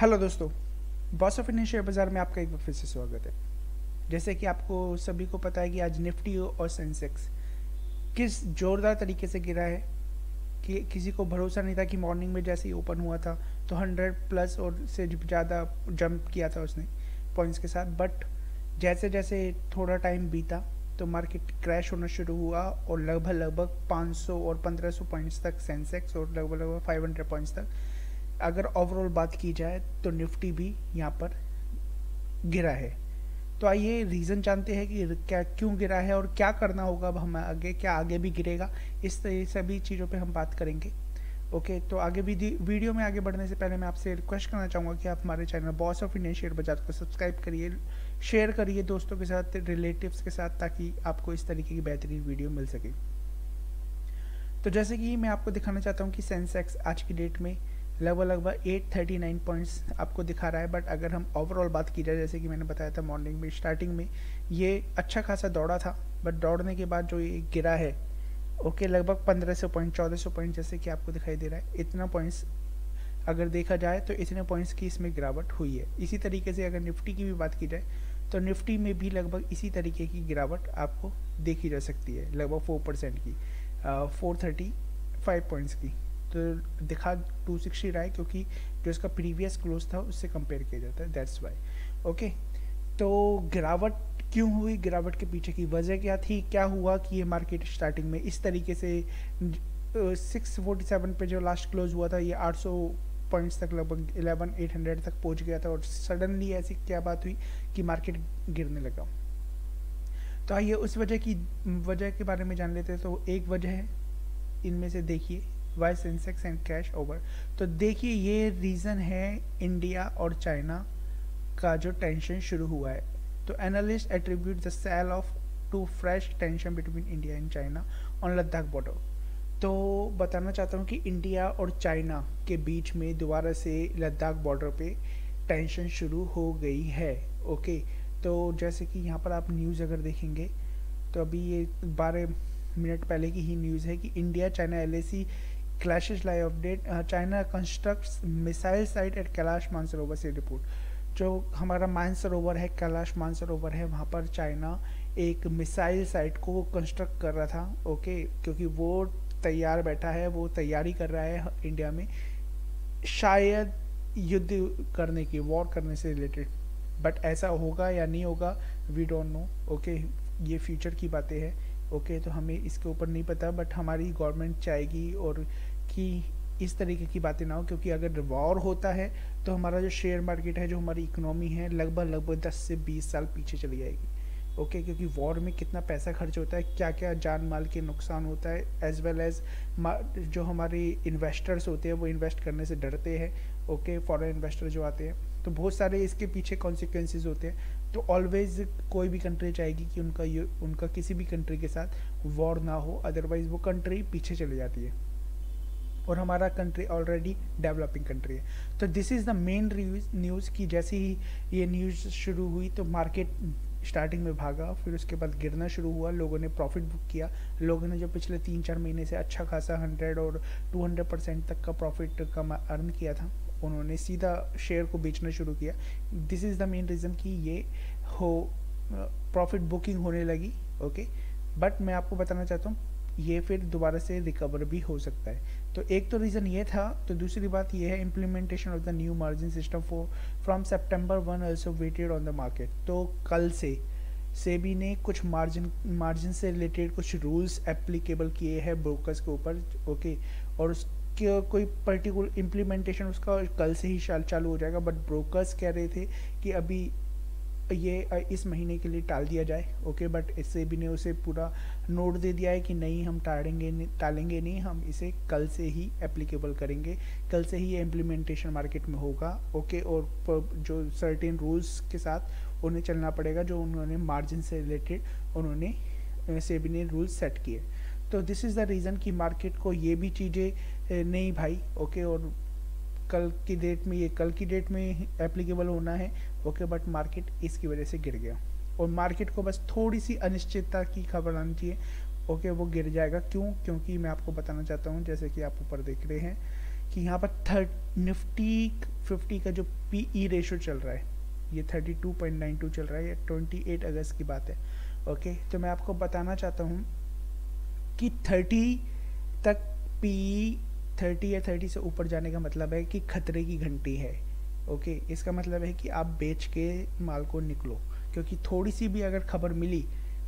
Hello दोस्तों, boss of Indian share बाज़ार में आपका एक बार फिर से स्वागत है। जैसे कि आपको सभी को पता है कि आज निफ्टी और सेंसेक्स किस जोरदार तरीके से गिरा है कि किसी को भरोसा नहीं था कि मॉर्निंग में जैसे ही ओपन हुआ था तो 100 प्लस और से ज़्यादा जंप किया था उसने पॉइंट्स के साथ। बट जैसे जैसे थोड़ा टाइम बीता तो मार्केट क्रैश होना शुरू हुआ और लगभग 500 और 1500 पॉइंट्स तक सेंसेक्स और लगभग 500 पॉइंट्स तक अगर ओवरऑल बात की जाए तो निफ्टी भी यहाँ पर गिरा है। तो आइए रीज़न जानते हैं कि क्या क्यों गिरा है और क्या करना होगा अब हमें आगे, क्या आगे भी गिरेगा, इस तरह सभी चीज़ों पे हम बात करेंगे। ओके, तो आगे भी वीडियो में आगे बढ़ने से पहले मैं आपसे रिक्वेस्ट करना चाहूँगा कि आप हमारे channel boss of Indian share बाज़ार को सब्सक्राइब करिए, शेयर करिए दोस्तों के साथ, रिलेटिव्स के साथ, ताकि आपको इस तरीके की बेहतरीन वीडियो मिल सके। तो जैसे कि मैं आपको दिखाना चाहता हूँ कि सेंसेक्स आज की डेट में लगभग 839 पॉइंट्स आपको दिखा रहा है। बट अगर हम ओवरऑल बात की जाए, जैसे कि मैंने बताया था मॉर्निंग में स्टार्टिंग में ये अच्छा खासा दौड़ा था, बट दौड़ने के बाद जो ये गिरा है ओके लगभग 1500 पॉइंट 1400 पॉइंट जैसे कि आपको दिखाई दे रहा है, इतना पॉइंट्स अगर देखा जाए तो इतने पॉइंट्स की इसमें गिरावट हुई है। इसी तरीके से अगर निफ्टी की भी बात की जाए तो निफ्टी में भी लगभग इसी तरीके की गिरावट आपको देखी जा सकती है, लगभग 4% की, 435 पॉइंट्स की। तो दिखा 260 रहा है क्योंकि जो इसका प्रीवियस क्लोज था उससे कंपेयर किया जाता है, दैट्स वाई। ओके, तो गिरावट क्यों हुई, गिरावट के पीछे की वजह क्या थी, क्या हुआ कि ये मार्केट स्टार्टिंग में इस तरीके से 647 पे जो लास्ट क्लोज हुआ था ये 800 पॉइंट्स तक लगभग 11800 तक पहुंच गया था और सडनली ऐसी क्या बात हुई कि मार्केट गिरने लगा। तो आइए उस वजह के बारे में जान लेते हैं। तो एक वजह है इनमें से, देखिए why Sensex and crash over. तो देखिए ये रीज़न है इंडिया और चाइना का जो टेंशन शुरू हुआ है। तो analyst attribute the sell off to fresh tension between India and China on Ladakh border. तो बताना चाहता हूँ कि इंडिया और चाइना के बीच में दोबारा से लद्दाख बॉर्डर पे टेंशन शुरू हो गई है। ओके, तो जैसे कि यहाँ पर आप न्यूज़ अगर देखेंगे तो अभी ये 12 मिनट पहले की ही न्यूज़ है कि India China LAC clashes live update, China constructs missile site at Kailash Mansarovar से रिपोर्ट। जो हमारा मानसरोवर है, कैलाश मानसरोवर है, वहाँ पर चाइना एक मिसाइल साइट को कंस्ट्रक्ट कर रहा था। ओके, क्योंकि वो तैयार बैठा है, वो तैयारी कर रहा है इंडिया में शायद युद्ध करने की, वॉर करने से रिलेटेड। बट ऐसा होगा या नहीं होगा वी डोंट नो। ओके, ये फ्यूचर की बातें हैं। ओके तो हमें इसके ऊपर नहीं पता, बट हमारी गवर्नमेंट चाहेगी और कि इस तरीके की बातें ना हो, क्योंकि अगर वॉर होता है तो हमारा जो शेयर मार्केट है, जो हमारी इकोनॉमी है, लगभग 10 से 20 साल पीछे चली जाएगी। ओके, क्योंकि वॉर में कितना पैसा खर्च होता है, क्या क्या जान माल के नुकसान होता है, एज़ वेल एज़ जो हमारे इन्वेस्टर्स होते हैं वो इन्वेस्ट करने से डरते हैं। ओके, फॉरेन इन्वेस्टर जो आते हैं तो बहुत सारे इसके पीछे कॉन्सिक्वेंसेज होते हैं। तो ऑलवेज़ कोई भी कंट्री चाहेगी कि उनका किसी भी कंट्री के साथ वॉर ना हो, अदरवाइज़ वो कंट्री पीछे चली जाती है और हमारा कंट्री ऑलरेडी डेवलपिंग कंट्री है। तो this is the main news कि जैसे ही ये न्यूज़ शुरू हुई तो मार्केट स्टार्टिंग में भागा, फिर उसके बाद गिरना शुरू हुआ, लोगों ने प्रॉफिट बुक किया। लोगों ने जो पिछले 3-4 महीने से अच्छा खासा 100 और 200% तक का प्रॉफिट अर्न किया था, उन्होंने सीधा शेयर को बेचना शुरू किया। This is the main reason कि ये हो प्रॉफिट बुकिंग होने लगी। ओके, बट मैं आपको बताना चाहता हूँ ये फिर दोबारा से रिकवर भी हो सकता है। तो एक तो रीज़न ये था। तो दूसरी बात ये है implementation of the new margin system from September 1 also weighted on the market. तो कल से सेबी ने कुछ मार्जिन से रिलेटेड कुछ रूल्स एप्लीकेबल किए हैं ब्रोकर्स के ऊपर। ओके, और उसके कोई पर्टिकुलर इम्प्लीमेंटेशन उसका कल से ही चालू हो जाएगा। बट ब्रोकर्स कह रहे थे कि अभी ये इस महीने के लिए टाल दिया जाए। ओके, बट सेबी ने उसे पूरा नोट दे दिया है कि नहीं, हम टालेंगे नहीं, हम इसे कल से ही एप्लीकेबल करेंगे, कल से ही ये इम्प्लीमेंटेशन मार्केट में होगा। ओके, और जो सर्टेन रूल्स के साथ उन्हें चलना पड़ेगा, जो उन्होंने मार्जिन से रिलेटेड उन्होंने सेबी ने रूल्स सेट किए। तो दिस इज़ द रीज़न कि मार्केट को ये भी चीज़ें नहीं भाई। ओके, और कल की डेट में एप्लीकेबल होना है। ओके, बट मार्केट इसकी वजह से गिर गया और मार्केट को बस थोड़ी सी अनिश्चितता की खबर आनी चाहिए। ओके, वो गिर जाएगा। क्योंकि मैं आपको बताना चाहता हूँ, जैसे कि आप ऊपर देख रहे हैं कि यहाँ पर निफ्टी 50 का जो पीई रेशियो चल रहा है ये 32.92 चल रहा है, ये 28 अगस्त की बात है। ओके, तो मैं आपको बताना चाहता हूँ कि 30 तक पीई 30 या 30 से ऊपर जाने का मतलब है कि खतरे की घंटी है। ओके, इसका मतलब है कि आप बेच के माल को निकलो, क्योंकि थोड़ी सी भी अगर खबर मिली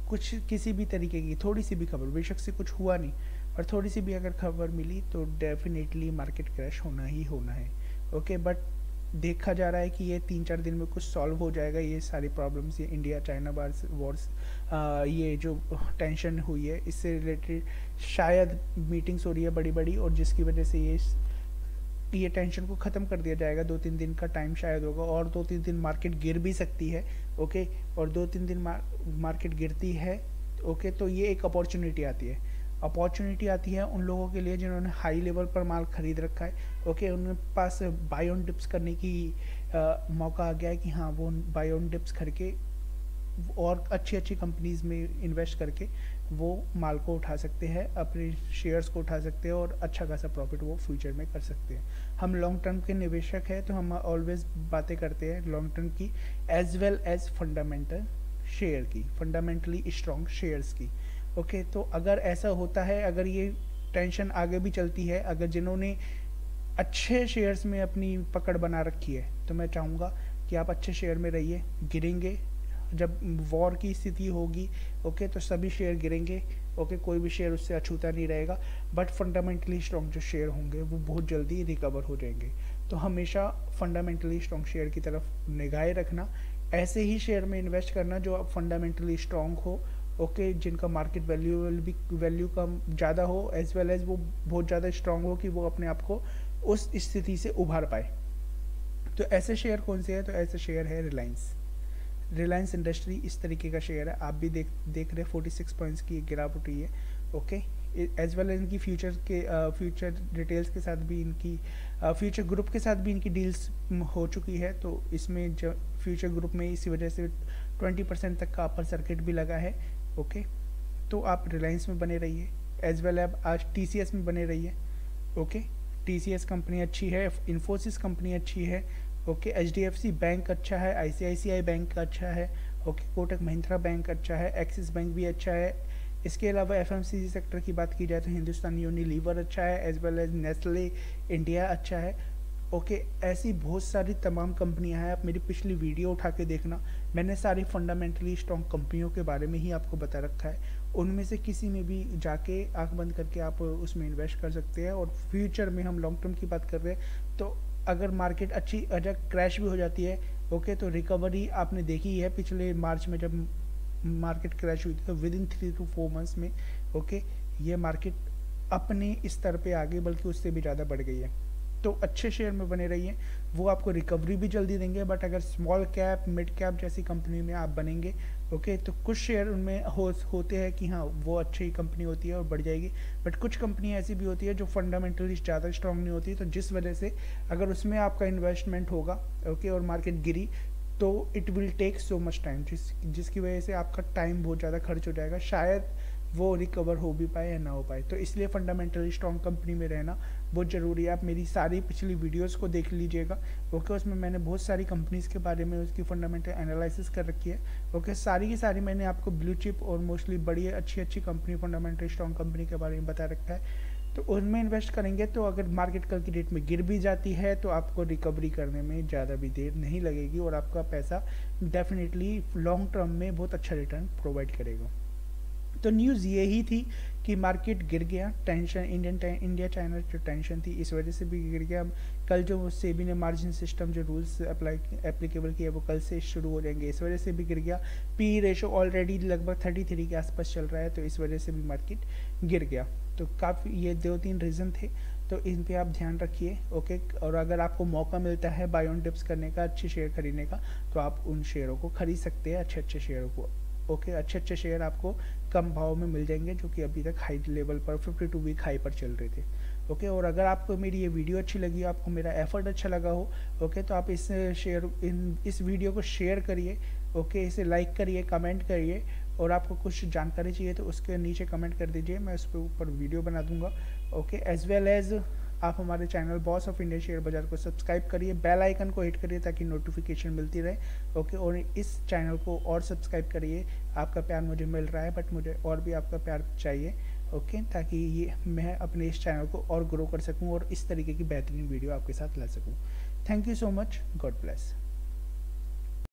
कुछ किसी भी तरीके की, थोड़ी सी भी खबर, बेशक से कुछ हुआ नहीं पर थोड़ी सी भी अगर खबर मिली तो डेफिनेटली मार्केट क्रैश होना ही होना है। ओके, बट देखा जा रहा है कि ये 3-4 दिन में कुछ सॉल्व हो जाएगा ये सारी प्रॉब्लम्स, ये इंडिया चाइना वॉर्स, ये जो टेंशन हुई है इससे रिलेटेड शायद मीटिंग्स हो रही है बड़ी बड़ी, और जिसकी वजह से ये टेंशन को ख़त्म कर दिया जाएगा। 2-3 दिन का टाइम शायद होगा और 2-3 दिन मार्केट गिर भी सकती है। ओके, और 2-3 दिन मार्केट गिरती है। ओके, तो ये एक अपॉर्चुनिटी आती है उन लोगों के लिए जिन्होंने हाई लेवल पर माल खरीद रखा है। ओके, उनके पास बाय ऑन डिप्स करने की मौका आ गया है कि हाँ वो बाय ऑन डिप्स करके और अच्छी अच्छी कंपनीज़ में इन्वेस्ट करके वो माल को उठा सकते हैं, अपने शेयर्स को उठा सकते हैं और अच्छा खासा प्रॉफिट वो फ्यूचर में कर सकते हैं। हम लॉन्ग टर्म के निवेशक हैं तो हम ऑलवेज बातें करते हैं लॉन्ग टर्म की as well as fundamental share की, फंडामेंटली स्ट्रॉन्ग शेयर्स की। ओके, तो अगर ऐसा होता है, अगर ये टेंशन आगे भी चलती है, अगर जिन्होंने अच्छे शेयर्स में अपनी पकड़ बना रखी है, तो मैं चाहूँगा कि आप अच्छे शेयर में रहिए। गिरेंगे जब वॉर की स्थिति होगी, ओके, तो सभी शेयर गिरेंगे। ओके, कोई भी शेयर उससे अछूता नहीं रहेगा, बट फंडामेंटली स्ट्रॉन्ग जो शेयर होंगे वो बहुत जल्दी रिकवर हो जाएंगे। तो हमेशा फंडामेंटली स्ट्रॉन्ग शेयर की तरफ निगाहें रखना, ऐसे ही शेयर में इन्वेस्ट करना जो फंडामेंटली स्ट्रॉन्ग हो। ओके, जिनका मार्केट वैल्यू का ज़्यादा हो, एज वेल एज वो बहुत ज़्यादा स्ट्रांग हो कि वो अपने आप को उस स्थिति से उभार पाए। तो ऐसे शेयर कौन से हैं? तो ऐसे शेयर है रिलायंस इंडस्ट्री, इस तरीके का शेयर है। आप भी देख रहे हैं 46 पॉइंट्स की गिरावट हुई है। ओके, एज वेल एज इनकी फ्यूचर डिटेल्स के साथ भी, इनकी फ्यूचर ग्रुप के साथ भी इनकी डील्स हो चुकी है, तो इसमें जो फ्यूचर ग्रुप में इसी वजह से 20% तक का अपर सर्किट भी लगा है। ओके, तो आप रिलायंस में बने रहिए, एज वेल एज आज TCS में बने रहिए। ओके, TCS कंपनी अच्छी है, इन्फोसिस कंपनी अच्छी है। ओके, HDFC बैंक अच्छा है, ICICI बैंक अच्छा है। ओके, कोटक महिंद्रा बैंक अच्छा है, एक्सिस बैंक भी अच्छा है। इसके अलावा FMCG सेक्टर की बात की जाए तो हिंदुस्तान यूनिलीवर अच्छा है, as well as Nestle India अच्छा है। ओके, ऐसी बहुत सारी तमाम कंपनियां हैं। आप मेरी पिछली वीडियो उठा के देखना, मैंने सारी फंडामेंटली स्ट्रॉन्ग कंपनियों के बारे में ही आपको बता रखा है। उनमें से किसी में भी जाके आंख बंद करके आप उसमें इन्वेस्ट कर सकते हैं। और फ्यूचर में हम लॉन्ग टर्म की बात कर रहे हैं, तो अगर मार्केट अच्छी अगर क्रैश भी हो जाती है, ओके, तो रिकवरी आपने देखी है पिछले मार्च में जब मार्केट क्रैश हुई थी, तो विद इन 3 to 4 मंथ्स में ओके ये मार्केट अपने स्तर पर आ गई, बल्कि उससे भी ज़्यादा बढ़ गई है। तो अच्छे शेयर में बने रहिए, वो आपको रिकवरी भी जल्दी देंगे। बट अगर स्मॉल कैप मिड कैप जैसी कंपनी में आप बनेंगे, ओके, तो कुछ शेयर उनमें होते हैं कि हाँ वो अच्छी कंपनी होती है और बढ़ जाएगी, बट कुछ कंपनी ऐसी भी होती है जो फंडामेंटली ज़्यादा स्ट्रॉन्ग नहीं होती, तो जिस वजह से अगर उसमें आपका इन्वेस्टमेंट होगा ओके और मार्केट गिरी तो it will take so much time, जिसकी वजह से आपका टाइम बहुत ज़्यादा खर्च हो जाएगा, शायद वो रिकवर हो भी पाए या ना हो पाए। तो इसलिए फंडामेंटली स्ट्रॉन्ग कंपनी में रहना बहुत ज़रूरी है। आप मेरी सारी पिछली वीडियोस को देख लीजिएगा। ओके, उसमें मैंने बहुत सारी कंपनीज़ के बारे में उसकी फंडामेंटल एनालिसिस कर रखी है। ओके, सारी की सारी मैंने आपको ब्लू चिप और मोस्टली बड़ी अच्छी कंपनी, फंडामेंटली स्ट्रॉन्ग कंपनी के बारे में बता रखा है। तो उनमें इन्वेस्ट करेंगे तो अगर मार्केट कल की डेट में गिर भी जाती है तो आपको रिकवरी करने में ज़्यादा भी देर नहीं लगेगी और आपका पैसा डेफिनेटली लॉन्ग टर्म में बहुत अच्छा रिटर्न प्रोवाइड करेगा। तो न्यूज़ यही थी कि मार्केट गिर गया, टेंशन इंडिया चाइना जो टेंशन थी इस वजह से भी गिर गया। कल जो सेबी ने मार्जिन सिस्टम जो रूल्स एप्लीकेबल किया वो कल से शुरू हो जाएंगे, इस वजह से भी गिर गया। पीई रेशो ऑलरेडी लगभग 33 के आसपास चल रहा है, तो इस वजह से भी मार्केट गिर गया। तो काफ़ी ये 2-3 रीज़न थे, तो इन पे आप ध्यान रखिए। ओके, और अगर आपको मौका मिलता है बाय ऑन डिप्स करने का, अच्छे शेयर खरीदने का, तो आप उन शेयरों को खरीद सकते हैं, अच्छे शेयरों को। ओके, अच्छे शेयर आपको कम भाव में मिल जाएंगे जो कि अभी तक हाई लेवल पर 52 वीक हाई पर चल रहे थे। ओके, और अगर आपको मेरी ये वीडियो अच्छी लगी हो, आपको मेरा एफर्ट अच्छा लगा हो, ओके, तो आप इस वीडियो को शेयर करिए। ओके, इसे लाइक करिए, कमेंट करिए, और आपको कुछ जानकारी चाहिए तो उसके नीचे कमेंट कर दीजिए, मैं उस पर वीडियो बना दूंगा। ओके, एज वेल एज आप हमारे channel boss of India share बाजार को सब्सक्राइब करिए, बेल आइकन को हिट करिए ताकि नोटिफिकेशन मिलती रहे। ओके, और इस चैनल को और सब्सक्राइब करिए। आपका प्यार मुझे मिल रहा है, बट मुझे और भी आपका प्यार चाहिए, ओके, ताकि ये मैं अपने इस चैनल को और ग्रो कर सकूँ और इस तरीके की बेहतरीन वीडियो आपके साथ ला सकूँ। Thank you so much, God bless.